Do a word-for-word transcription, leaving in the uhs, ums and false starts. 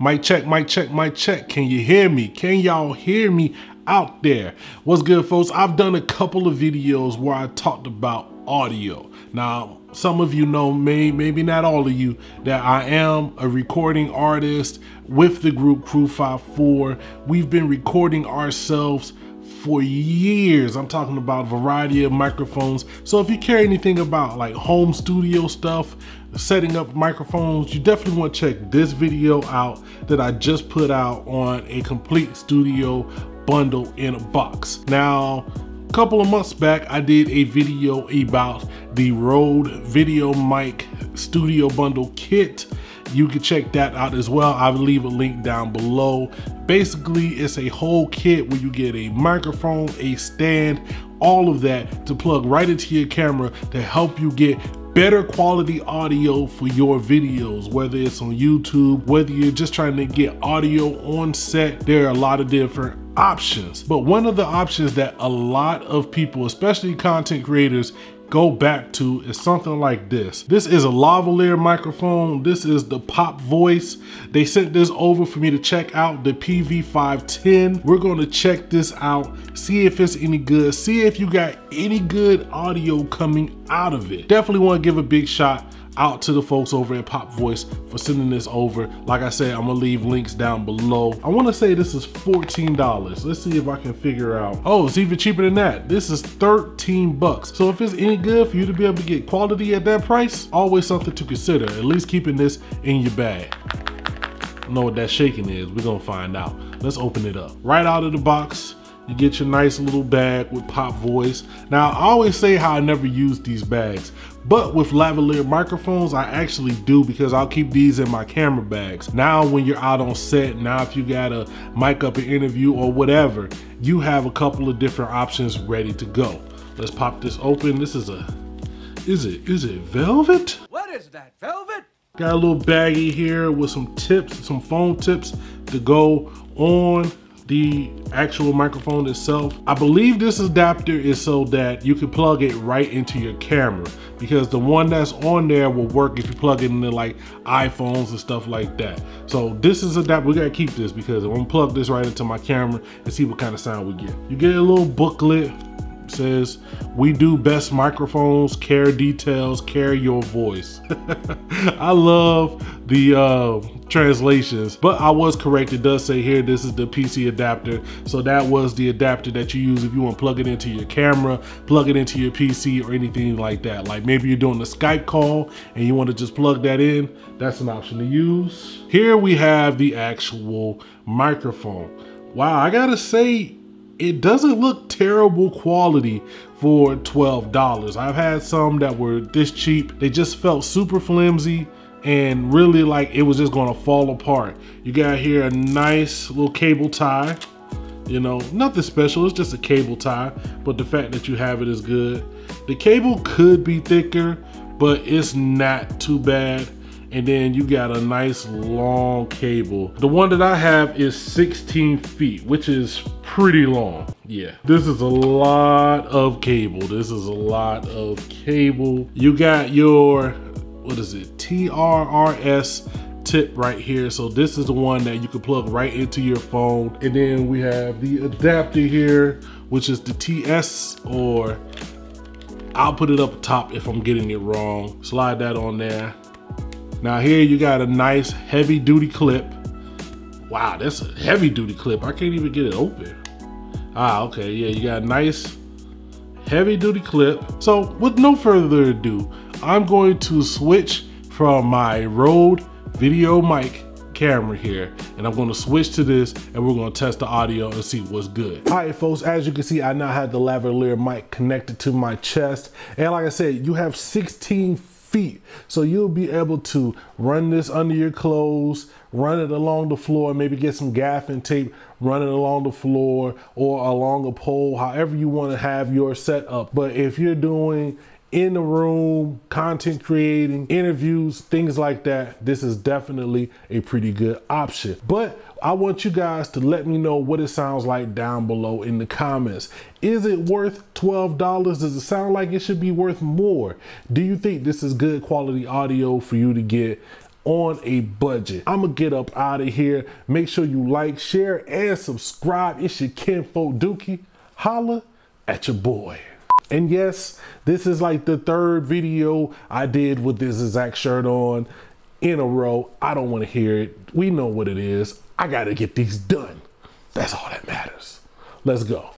Mic check, mic check, mic check. Can you hear me? Can y'all hear me out there? What's good, folks? I've done a couple of videos where I talked about audio. Now, some of you know, may, maybe not all of you, that I am a recording artist with the group Crew Five Four. We've been recording ourselves for years. I'm talking about a variety of microphones. So if you care anything about like home studio stuff, setting up microphones, you definitely want to check this video out that I just put out on a complete studio bundle in a box. Now, a couple of months back, I did a video about the Rode VideoMic Studio Bundle Kit. You can check that out as well. I'll leave a link down below. Basically, it's a whole kit where you get a microphone, a stand, all of that to plug right into your camera to help you get better quality audio for your videos, whether it's on YouTube, whether you're just trying to get audio on set. There are a lot of different options. But one of the options that a lot of people, especially content creators, go back to is something like this. This is a lavalier microphone. This is the Pop Voice. They sent this over for me to check out, the P V five ten. We're gonna check this out, see if it's any good, see if you got any good audio coming out of it. Definitely wanna give a big shout out to the folks over at Pop Voice for sending this over. Like I said, I'm gonna leave links down below. I wanna say this is fourteen dollars. Let's see if I can figure out. Oh, it's even cheaper than that. This is thirteen bucks. So if it's any good for you to be able to get quality at that price, always something to consider, at least keeping this in your bag. I know what that shaking is, we're gonna find out. Let's open it up. Right out of the box, you get your nice little bag with Pop Voice. Now, I always say how I never use these bags, but with lavalier microphones, I actually do, because I'll keep these in my camera bags. Now, when you're out on set, now if you gotta mic up an interview or whatever, you have a couple of different options ready to go. Let's pop this open. This is a, is it, is it velvet? What is that, velvet? Got a little baggie here with some tips, some phone tips to go on the actual microphone itself. I believe this adapter is so that you can plug it right into your camera, because the one that's on there will work if you plug it into like iPhones and stuff like that. So this is adapter, we gotta keep this, because I'm gonna plug this right into my camera and see what kind of sound we get. You get a little booklet, it says, we do best microphones, care details, carry your voice. I love the uh, translations, but I was correct. It does say here, this is the P C adapter. So that was the adapter that you use if you want to plug it into your camera, plug it into your P C or anything like that. Like maybe you're doing a Skype call and you want to just plug that in. That's an option to use. Here we have the actual microphone. Wow, I gotta say, it doesn't look terrible quality for twelve dollars. I've had some that were this cheap. They just felt super flimsy and really like it was just gonna fall apart. You got here a nice little cable tie. You know, nothing special, it's just a cable tie, but the fact that you have it is good. The cable could be thicker, but it's not too bad. And then you got a nice long cable. The one that I have is sixteen feet, which is pretty long. Yeah, this is a lot of cable. This is a lot of cable. You got your, what is it? T R R S tip right here. So this is the one that you can plug right into your phone. And then we have the adapter here, which is the T S, or I'll put it up top if I'm getting it wrong. Slide that on there. Now here you got a nice heavy duty clip. Wow, that's a heavy duty clip. I can't even get it open. Ah, okay, yeah, you got a nice heavy duty clip. So with no further ado, I'm going to switch from my Rode VideoMic camera here, and I'm gonna switch to this, and we're gonna test the audio and see what's good. All right, folks, as you can see, I now have the lavalier mic connected to my chest. And like I said, you have sixteen feet. So you'll be able to run this under your clothes, run it along the floor, maybe get some gaffing tape, run it along the floor or along a pole, however you want to have your setup. But if you're doing in the room, content creating, interviews, things like that, this is definitely a pretty good option. But I want you guys to let me know what it sounds like down below in the comments. Is it worth twelve dollars? Does it sound like it should be worth more? Do you think this is good quality audio for you to get on a budget. I'm gonna get up out of here. Make sure you like, share, and subscribe. It's your kinfolk Dookie. Holla at your boy. And yes, this is like the third video I did with this exact shirt on in a row. I don't want to hear it. We know what it is. I gotta get these done. That's all that matters. Let's go.